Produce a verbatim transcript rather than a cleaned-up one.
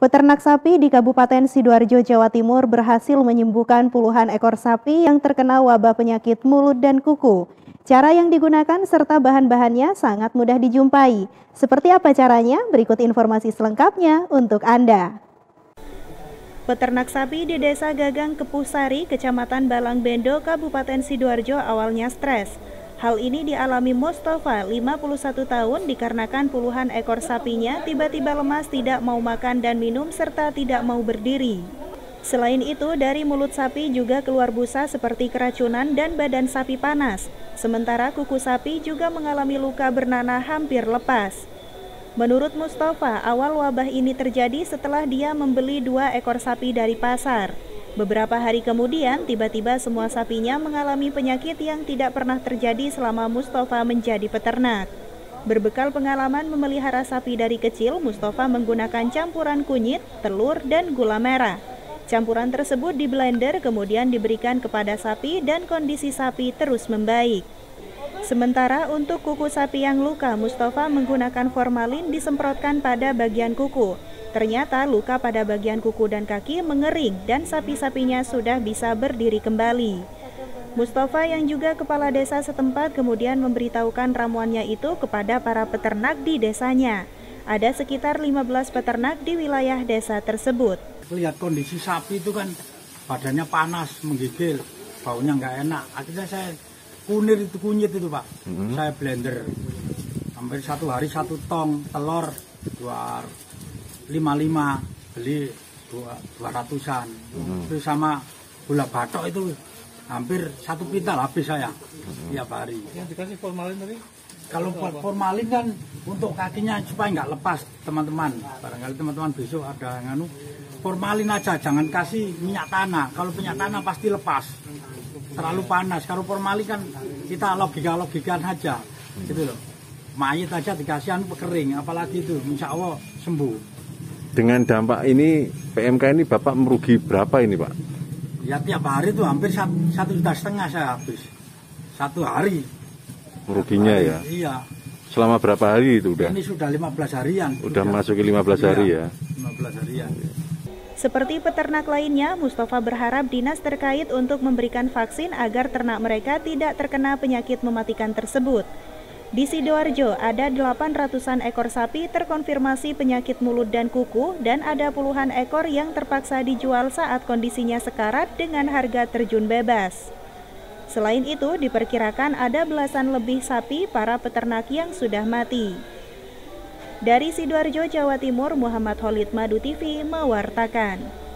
Peternak sapi di Kabupaten Sidoarjo, Jawa Timur berhasil menyembuhkan puluhan ekor sapi yang terkena wabah penyakit mulut dan kuku. Cara yang digunakan serta bahan-bahannya sangat mudah dijumpai. Seperti apa caranya? Berikut informasi selengkapnya untuk Anda. Peternak sapi di Desa Gagang Kepuhsari, Kecamatan Balongbendo, Kabupaten Sidoarjo awalnya stres. Hal ini dialami Mustofa, lima puluh satu tahun, dikarenakan puluhan ekor sapinya tiba-tiba lemas, tidak mau makan dan minum, serta tidak mau berdiri. Selain itu, dari mulut sapi juga keluar busa seperti keracunan dan badan sapi panas. Sementara kuku sapi juga mengalami luka bernanah hampir lepas. Menurut Mustofa, awal wabah ini terjadi setelah dia membeli dua ekor sapi dari pasar. Beberapa hari kemudian, tiba-tiba semua sapinya mengalami penyakit yang tidak pernah terjadi selama Mustofa menjadi peternak. Berbekal pengalaman memelihara sapi dari kecil, Mustofa menggunakan campuran kunyit, telur, dan gula merah. Campuran tersebut di blender kemudian diberikan kepada sapi dan kondisi sapi terus membaik. Sementara untuk kuku sapi yang luka, Mustofa menggunakan formalin disemprotkan pada bagian kuku. Ternyata luka pada bagian kuku dan kaki mengering dan sapi-sapinya sudah bisa berdiri kembali. Mustofa yang juga kepala desa setempat kemudian memberitahukan ramuannya itu kepada para peternak di desanya. Ada sekitar lima belas peternak di wilayah desa tersebut. Lihat kondisi sapi itu kan badannya panas, menggigil, baunya nggak enak. Akhirnya saya kunir itu kunyit itu Pak, mm-hmm. saya blender. Hampir satu hari satu tong, telur dua lima lima, beli dua, dua ratusan, hmm. Terus sama gula batok itu hampir satu pintal habis saya hmm. tiap hari. Yang dikasih formalin tadi? Kalau formalin kan untuk kakinya supaya nggak lepas teman-teman. Barangkali teman-teman besok ada nganu formalin aja, jangan kasih minyak tanah. Kalau minyak tanah pasti lepas, terlalu panas. Kalau formalin kan kita logika-logikan aja, gitu loh. Mayit aja dikasihan kering, apalagi itu, insya Allah sembuh. Dengan dampak ini, P M K ini Bapak merugi berapa ini Pak? Ya tiap hari itu hampir satu, satu juta setengah saya habis. Satu hari. Meruginya satu hari, ya? Iya. Selama berapa hari itu udah? Ini sudah lima belas harian. Udah, udah. Masuki lima belas hari iya, ya? lima belas harian. Seperti peternak lainnya, Mustofa berharap dinas terkait untuk memberikan vaksin agar ternak mereka tidak terkena penyakit mematikan tersebut. Di Sidoarjo ada delapan ratusan ekor sapi terkonfirmasi penyakit mulut dan kuku dan ada puluhan ekor yang terpaksa dijual saat kondisinya sekarat dengan harga terjun bebas. Selain itu diperkirakan ada belasan lebih sapi para peternak yang sudah mati. Dari Sidoarjo, Jawa Timur, Muhammad Holid, Madu T V mewartakan.